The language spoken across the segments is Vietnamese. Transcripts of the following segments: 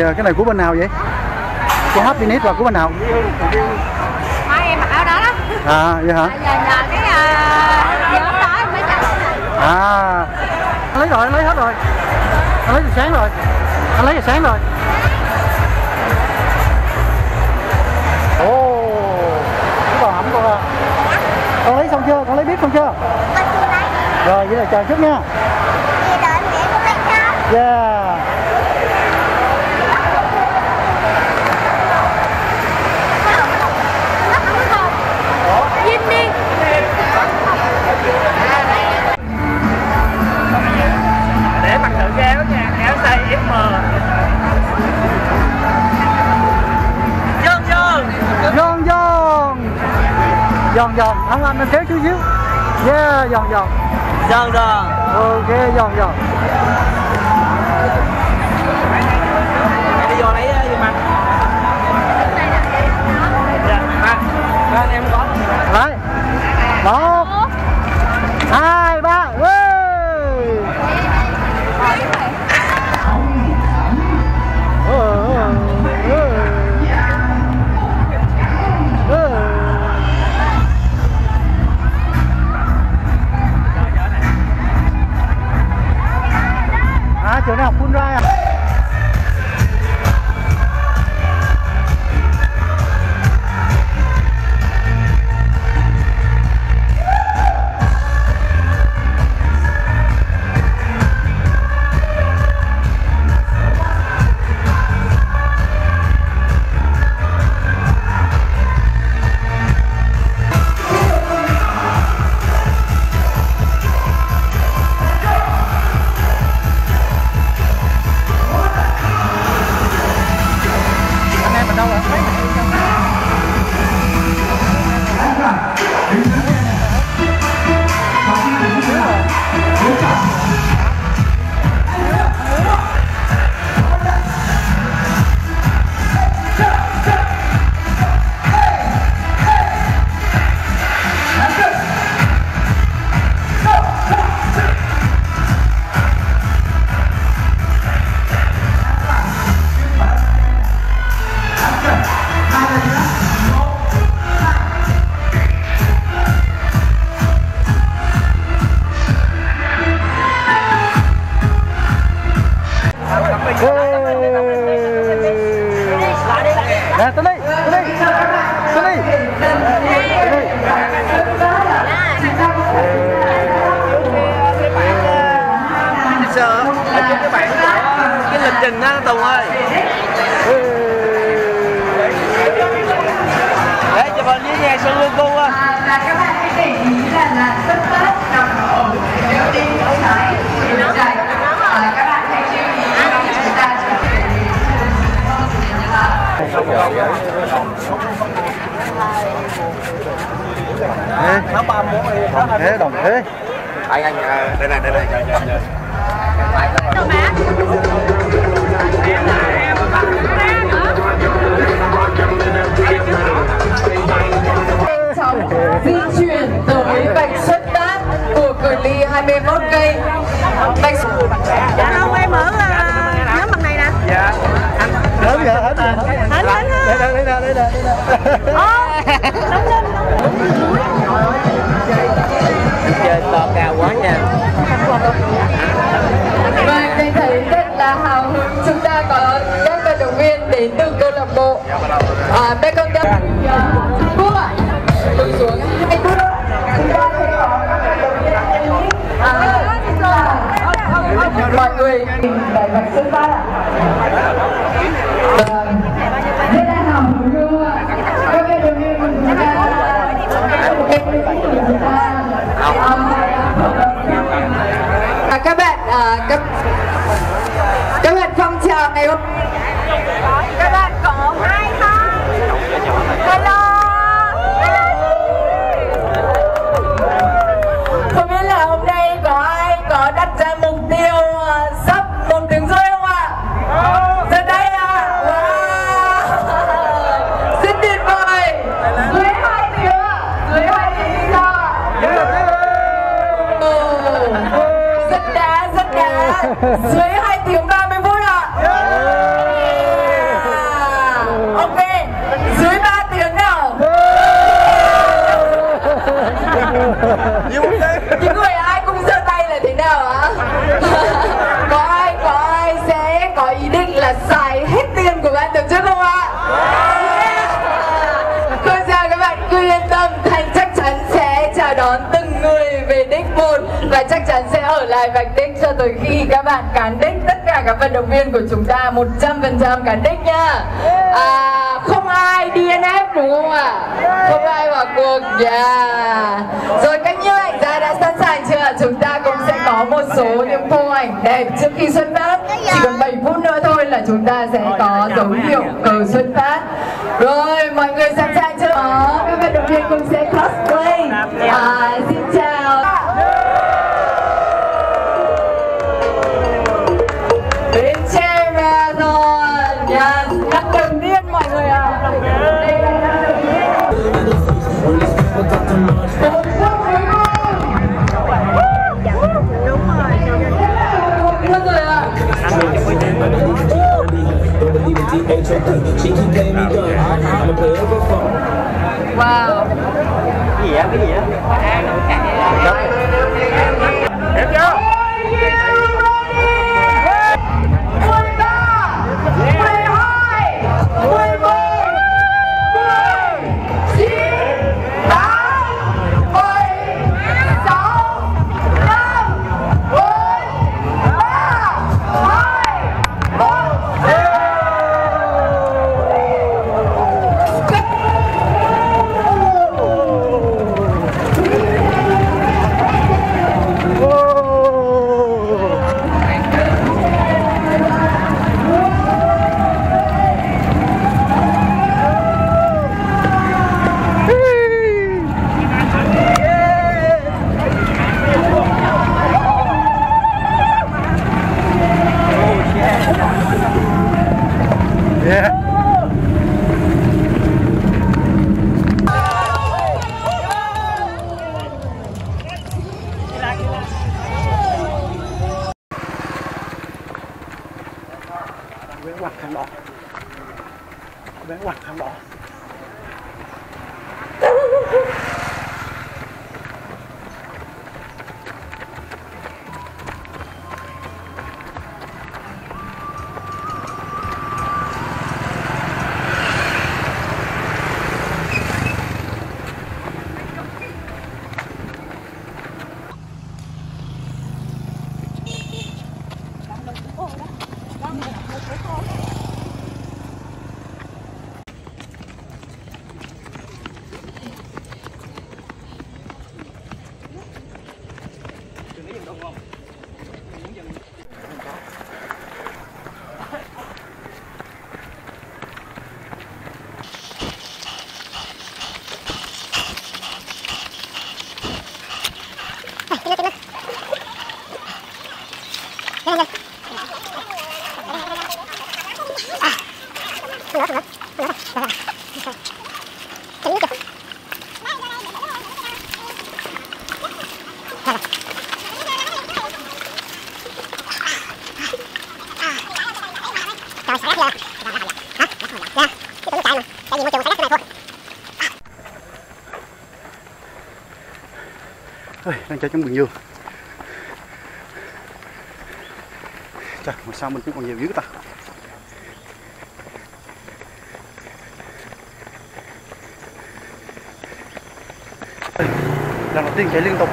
Cái này của bên nào vậy? Của Happiness là của bên nào? Mai em mặc áo đó đó. À vậy hả? Giờ đó mới chạy. À lấy rồi, lấy hết rồi. Anh lấy từ sáng rồi. Anh lấy từ sáng rồi. Ồ, cái đồ ẩm con. Con lấy xong chưa? Con lấy biết không chưa? Rồi vậy là chờ chút nha. Yeah. Giòn, ông anh nên kéo chú xíu. Yeah, giòn ok, giòn đi vô lấy giùm anh. Dạ, em có lấy 1, 2, 3 chỗ nào phun ra à? Các bạn phong trào ngày hôm nay các bạn có ai không? dưới 2 tiếng 30 phút ạ. Ok, dưới 3 tiếng nào. Những người ai cũng giơ tay là thế nào ạ? Có ai sẽ có ý định là xài hết tiền của bạn được chứ không ạ? Thôi ra các bạn cứ yên tâm, Thành chắc chắn sẽ chào đón từng người về đích 1 và chắc chắn sẽ ở lại vạch đích cho tới khi các bạn cán đích. Tất cả các vận động viên của chúng ta 100% cán đích nha. Không ai DNF đúng không ạ? Không ai vào cuộc. Rồi các nhiếp ảnh gia đã sẵn sàng chưa? Chúng ta cũng sẽ có một số những phô ảnh đẹp trước khi xuất phát. Chỉ còn 7 phút nữa thôi là chúng ta sẽ có dấu hiệu cờ xuất phát. Rồi, mọi người sẵn sàng chưa? Các vận động viên cũng sẽ cosplay. Xin chào. Bến Tre Marathon. Lần đầu tiên mọi người ạ. Đây là lần đầu tiên. Wow. Cái gì á? Cái gì á? Đẹp chưa? Đang chơi trong vườn dừa. Trời, mà sao mình cũng còn nhiều dữ ta. Lần đầu tiên chạy liên tục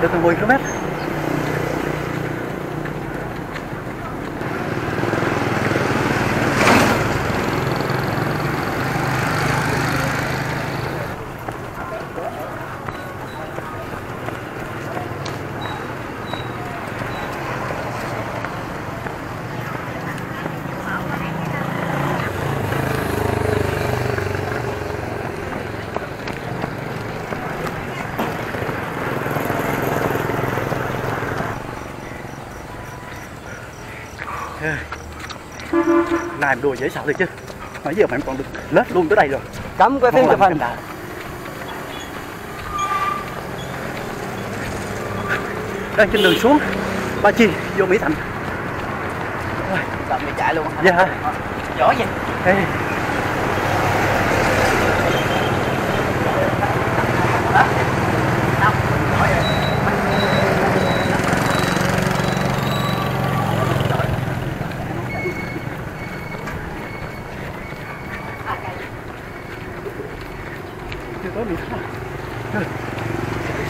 được từ 10 km. Làm đùa dễ sợ được chứ. Nãy giờ mà em còn được lết luôn tới đây rồi. Cấm quay phim chụp hình. Đang trên đường xuống Ba Chi vô Mỹ Thành. cận thì chạy luôn. Dạ hả? Giỏi vậy. Ê.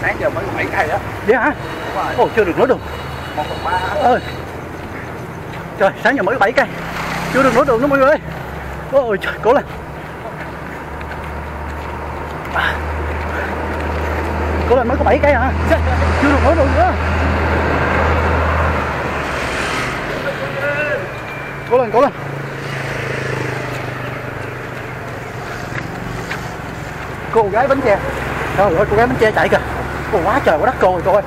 Sáng giờ mới 7 cây đó. Vậy hả? Ồ, chưa được nối đường. 1/3 ơi. Trời, sáng giờ mới 7 cây. Chưa được nối đường đó mọi người ơi. Ôi trời, cố lên. Cố lên, mới có 7 cây hả? Chưa được nối đường nữa. Cố lên, cố lên. Cô gái Bến Tre. Trời ơi, cô gái Bến Tre chạy kìa. Cô quá trời quá đất cô rồi cô ơi.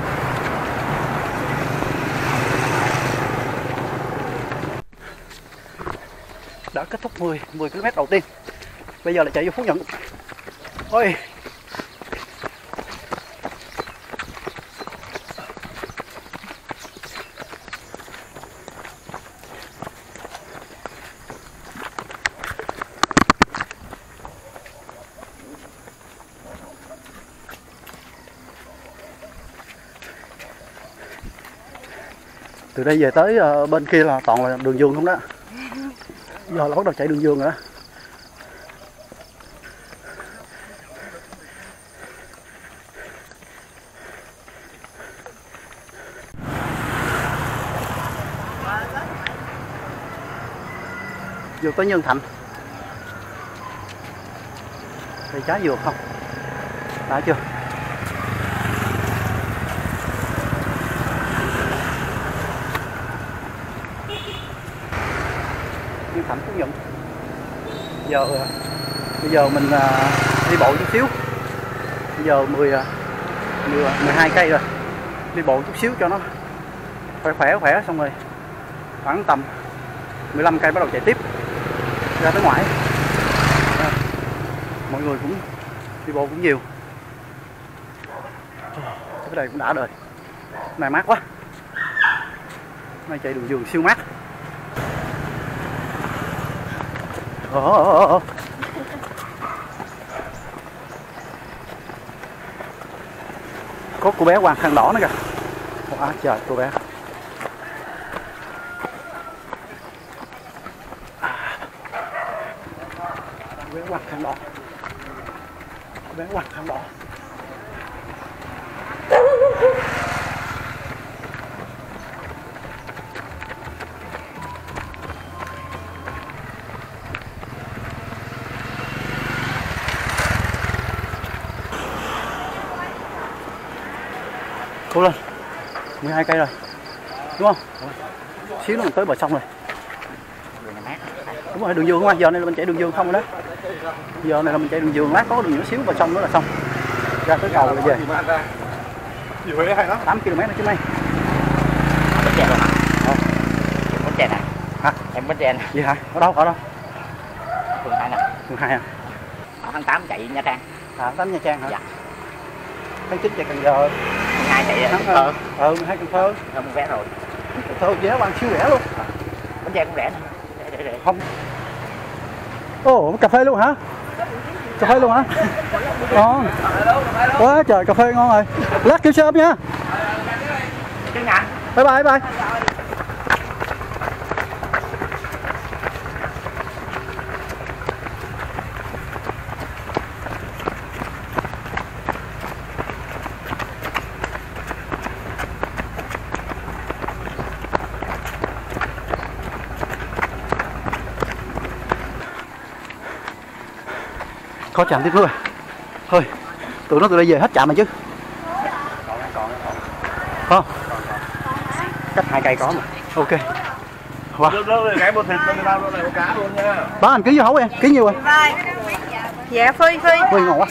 Đã kết thúc 10 km đầu tiên. Bây giờ lại chạy vô Phú Nhuận. Ôi. Từ đây về tới bên kia là toàn là đường vuông không đó. Giờ là bắt đầu chạy đường vuông rồi đó. Vừa tới Nhân Thạnh. Thì trái vừa không? Đã chưa? Thành Phú Nhuận. Giờ bây giờ mình đi bộ chút xíu. Bây giờ 12 cây rồi. Đi bộ chút xíu cho nó khỏe xong rồi. Khoảng tầm 15 cây bắt đầu chạy tiếp ra tới ngoài. Mọi người cũng đi bộ cũng nhiều. Cái này cũng đã đời. Này mát quá. Này chạy đường vườn siêu mát. Có cô bé hoàng khăn đỏ nữa kìa. Quá trời cô bé. Cô bé hoàng khăn đỏ. Cô bé hoàng khăn đỏ. Cố lên, 12 cây rồi, đúng không? Xíu nữa tới bờ sông rồi. Đúng rồi, đường vuông không? Giờ này là mình chạy đường vuông không rồi đó. Giờ này là mình chạy đường vuông, lát có đường nhỏ xíu bờ sông nữa là xong. Ra tới cầu rồi về. 8 km nữa chứ mấy. Bến Tre rồi hả? Bến Tre nè. Hả? Em Bến Tre nè. Vậy hả? Ở đâu? Ở đâu? Phường 2 nè. Phường 2 à? Tháng 8 chạy Nha Trang. À, tháng 8 Nha Trang hả? Dạ. Tháng 9 chạy Cần Giờ. Hai chạy Cần Thơ. Ừ, hai Cần Thơ. Rồi vé rồi. Cần Thơ vé bằng siêu rẻ luôn. Bánh da cũng rẻ nè. Không. Ồ, cà phê luôn hả? Cà phê luôn hả? Ngon. Quá trời cà phê ngon rồi. Lát kêu xe ôm nha. Bye bye bye. Khó chạm tiếp nữa rồi. Thôi, tụi nó từ đây về hết chạm rồi chứ. Không. Cách 2 cây có mà. Ok. Wow. Đó anh ký vô hấu em, ký nhiều rồi. Dạ Phi, Phi. Phi ngon quá.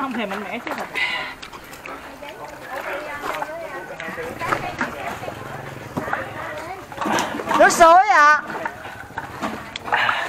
Không thèm mạnh mẽ chứ. Nước suối ạ. À.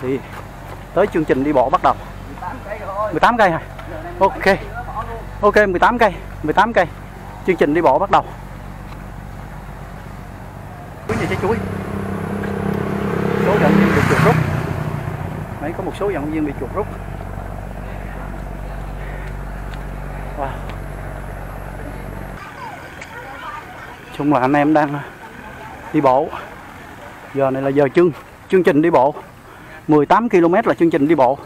Thì tới chương trình đi bộ bắt đầu. 18 cây hả? Ok. Ok, 18 cây, 18 cây. Chương trình đi bộ bắt đầu. Chuối này trái chuối. Số vận động viên bị chuột rút. Đấy, có một số vận động viên bị chuột rút. Wow. Chung là anh em đang đi bộ. Giờ này là giờ chương trình đi bộ. 18 km là chương trình đi bộ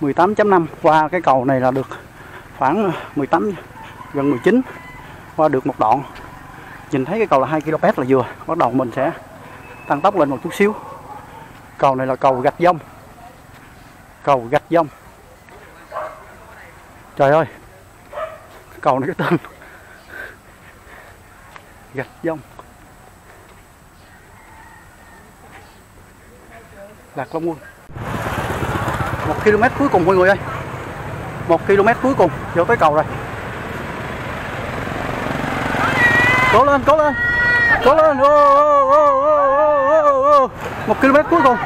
18.5, qua cái cầu này là được khoảng 18, gần 19, qua được một đoạn. Nhìn thấy cái cầu là 2 km là vừa. Bắt đầu mình sẽ tăng tốc lên một chút xíu. Cầu này là cầu Gạch Đông. Cầu Gạch Đông. Trời ơi, cầu này cái tên Gạch Đông Lạc Long Quân. 1 km cuối cùng mọi người ơi, 1 km cuối cùng vô tới cầu rồi. Cố lên, cố lên, cố lên. 1 km cuối cùng.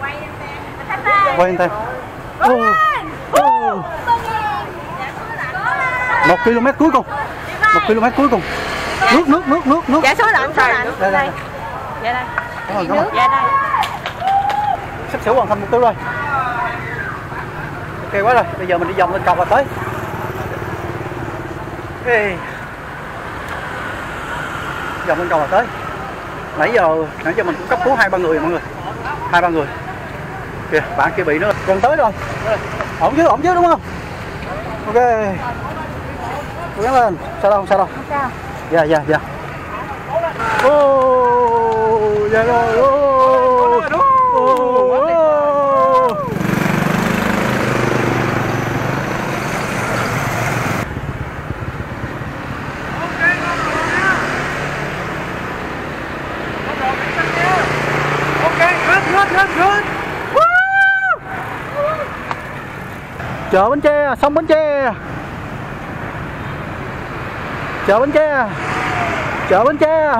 Quay anh ta. 1 km cuối cùng. 1 km cuối cùng. Nước nước nước nước nước. Dạ số lận, số lận. Đây. Dạ đây. Đúng rồi, dạ đây. Sắp sửa hoàn thành mục tiêu rồi. Ok quá rồi, bây giờ mình đi vòng lên cầu là tới. Okay. Vòng lên cầu là tới. Nãy giờ mình cũng cấp cứu 2-3 người mọi người. 2-3 người. Kìa, bạn kia bị nữa. Gần tới rồi. Ổn chứ đúng không? Ok. Cố gắng lên. Sao đâu, sao đâu. Dạ dạ dạ. Dạ rồi. Chợ Bến Tre, sông Bến Tre. Chợ Bến Tre. Chợ Bến Tre.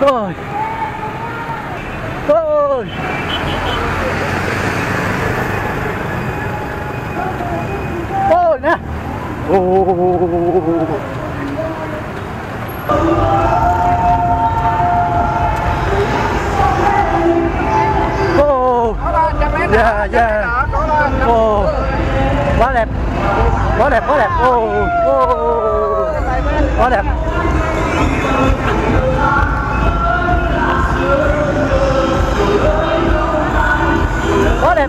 Rồi. Ôi. Ôi nè. Dạ dạ. Quá đẹp. Quá đẹp, quá đẹp. Quá đẹp. Quá đẹp. Quá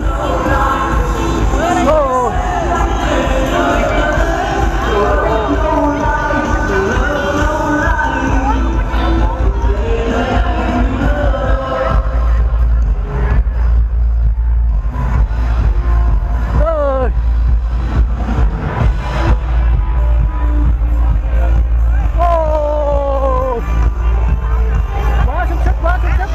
xuất sắc, quá xuất sắc.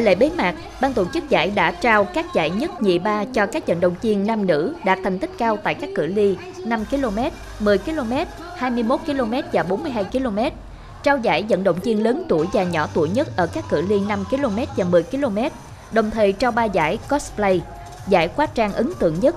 Tại lễ bế mạc, ban tổ chức giải đã trao các giải nhất nhì ba cho các vận động viên nam nữ đạt thành tích cao tại các cự ly 5 km, 10 km, 21 km và 42 km. Trao giải vận động viên lớn tuổi và nhỏ tuổi nhất ở các cự ly 5 km và 10 km, đồng thời trao 3 giải cosplay, giải quá trang ấn tượng nhất